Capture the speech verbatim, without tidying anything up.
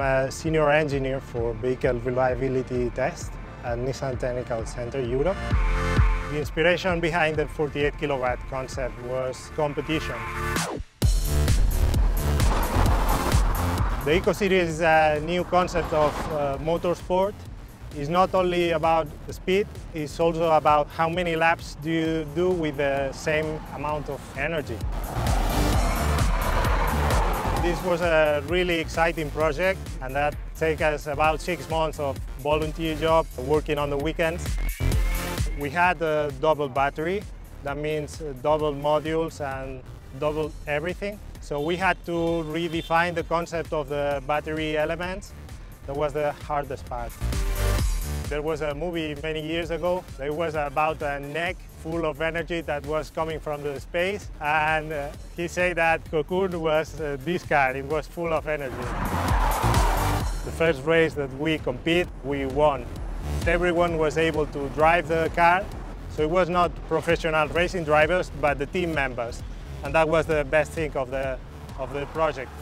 I'm a senior engineer for vehicle reliability test at Nissan Technical Center Europe. The inspiration behind the forty-eight kilowatt concept was competition. The Eco-Series is a new concept of uh, motorsport. It's not only about speed, it's also about how many laps do you do with the same amount of energy. This was a really exciting project, and that took us about six months of volunteer job, working on the weekends. We had a double battery, that means double modules and double everything. So we had to redefine the concept of the battery elements. That was the hardest part. There was a movie many years ago. It was about an egg full of energy that was coming from the space. And uh, he said that Kokud was uh, this car. It was full of energy. The first race that we compete, we won. Everyone was able to drive the car. So it was not professional racing drivers, but the team members. And that was the best thing of the, of the project.